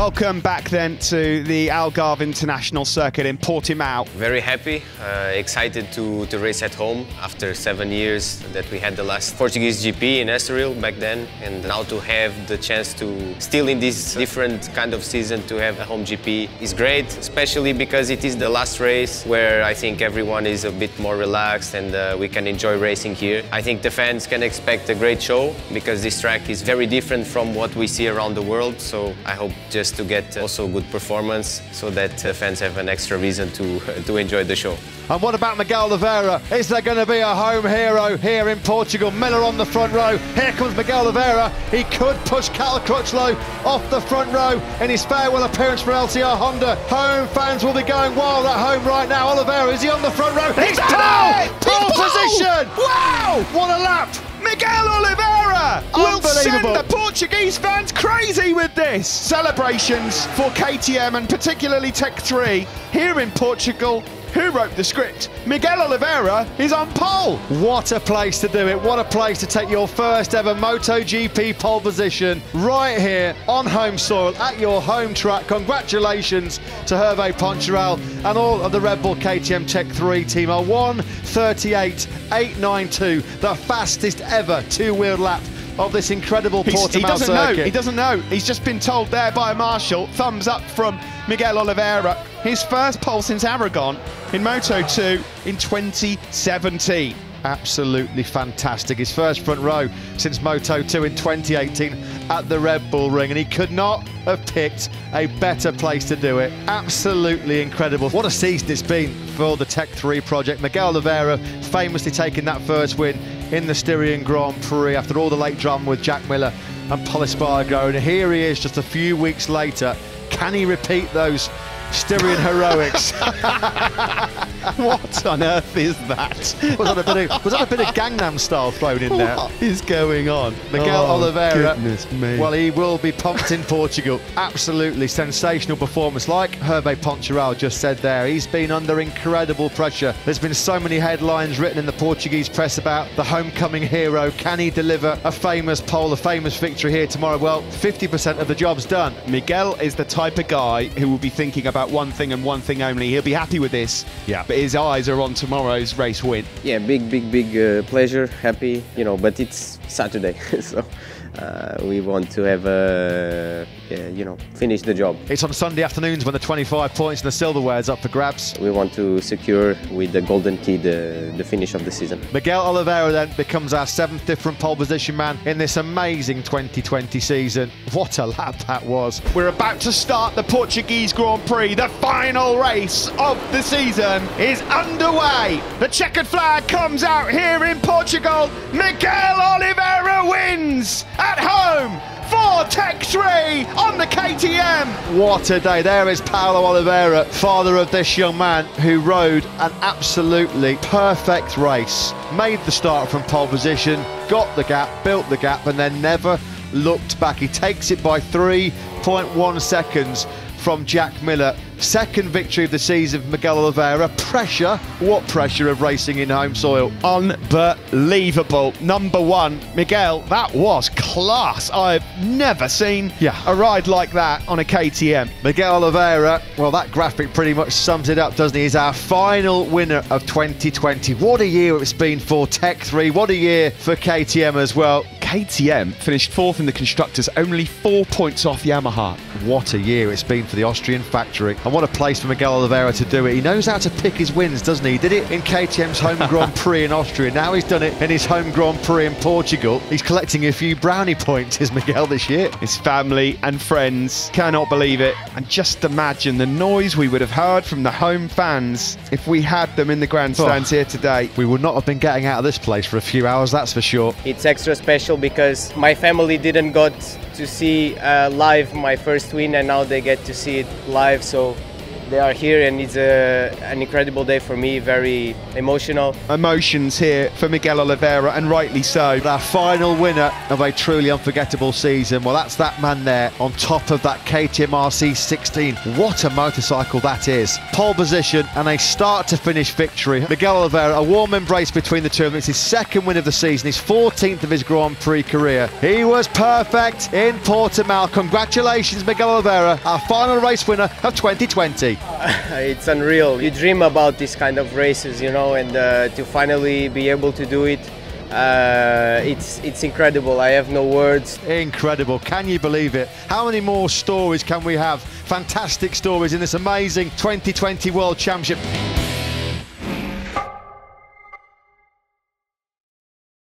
Welcome back then to the Algarve International Circuit in Portimao. Very happy, excited to race at home after 7 years that we had the last Portuguese GP in Estoril back then, and now to have the chance to, still in this different kind of season, to have a home GP is great, especially because it is the last race where I think everyone is a bit more relaxed and we can enjoy racing here. I think the fans can expect a great show because this track is very different from what we see around the world, so I hope just to get also good performance so that fans have an extra reason to enjoy the show. And what about Miguel Oliveira? Is there going to be a home hero here in Portugal? Miller on the front row. Here comes Miguel Oliveira. He could push Cal Crutchlow off the front row in his farewell appearance for LCR Honda. Home fans will be going wild at home right now. Oliveira, is he on the front row? He's pole position! Wow! What a lap! Miguel Oliveira will send the Portuguese fans crazy with this. Celebrations for KTM and particularly Tech 3 here in Portugal. Who wrote the script? Miguel Oliveira is on pole. What a place to do it. What a place to take your first ever MotoGP pole position right here on home soil at your home track. Congratulations to Hervé Poncharal and all of the Red Bull KTM Tech 3 team. A 1:38.892, the fastest ever two-wheeled lap of this incredible Portimao circuit. He doesn't know. He's just been told there by a marshal. Thumbs up from Miguel Oliveira. His first pole since Aragon in Moto2 in 2017. Absolutely fantastic. His first front row since Moto2 in 2018 at the Red Bull Ring, and he could not have picked a better place to do it. Absolutely incredible. What a season it's been for the Tech 3 project. Miguel Oliveira famously taking that first win in the Styrian Grand Prix after all the late drama with Jack Miller and Pol Espargaro, and here he is just a few weeks later. Can he repeat those Styrian heroics? What on earth is that? Was that a bit of Gangnam Style thrown in there? What is going on? Miguel Oliveira, goodness me. Well, he will be pumped in Portugal. Absolutely sensational performance. Like Hervé Poncharal just said there, he's been under incredible pressure. There's been so many headlines written in the Portuguese press about the homecoming hero. Can he deliver a famous pole, a famous victory here tomorrow? Well, 50% of the job's done. Miguel is the type of guy who will be thinking about one thing and one thing only. He'll be happy with this. Yeah. But his eyes are on tomorrow's race win. Yeah, big pleasure, happy, you know, but it's Saturday, so we want to have a, you know, finish the job. It's on Sunday afternoons when the 25 points and the silverware is up for grabs. We want to secure with the golden key the finish of the season. Miguel Oliveira then becomes our 7th different pole position man in this amazing 2020 season. What a lap that was. We're about to start the Portuguese Grand Prix. The final race of the season is underway. The checkered flag comes out here in Portugal. Miguel Oliveira wins at home for Tech 3 on the KTM. What a day. There is Paulo Oliveira, father of this young man who rode an absolutely perfect race. Made the start from pole position, got the gap, built the gap, and then never looked back. He takes it by 3.1 seconds from Jack Miller. Second victory of the season for Miguel Oliveira. Pressure, what pressure of racing in home soil. Unbelievable. Number 1, Miguel, that was class. I've never seen a ride like that on a KTM. Miguel Oliveira, well, that graphic pretty much sums it up, doesn't he? He's our final winner of 2020. What a year it's been for Tech 3. What a year for KTM as well. KTM finished 4th in the Constructors, only 4 points off Yamaha. What a year it's been for the Austrian factory. And what a place for Miguel Oliveira to do it. He knows how to pick his wins, doesn't he? He did it in KTM's home Grand Prix in Austria. Now he's done it in his home Grand Prix in Portugal. He's collecting a few brownie points, is Miguel, this year. His family and friends cannot believe it. And just imagine the noise we would have heard from the home fans if we had them in the grandstands here today. We would not have been getting out of this place for a few hours, that's for sure. It's extra special because my family didn't got to see live my first win, and now they get to see it live, so They are here and it's an incredible day for me, very emotional. Emotions here for Miguel Oliveira, and rightly so. Our final winner of a truly unforgettable season. Well, that's that man there on top of that KTM RC16. What a motorcycle that is. Pole position and a start to finish victory. Miguel Oliveira, a warm embrace between the two of them. It's his second win of the season, his 14th of his Grand Prix career. He was perfect in Portimao. Congratulations, Miguel Oliveira, our final race winner of 2020. It's unreal. You dream about these kind of races, you know, and to finally be able to do it, it's incredible. I have no words. Incredible. Can you believe it? How many more stories can we have? Fantastic stories in this amazing 2020 World Championship.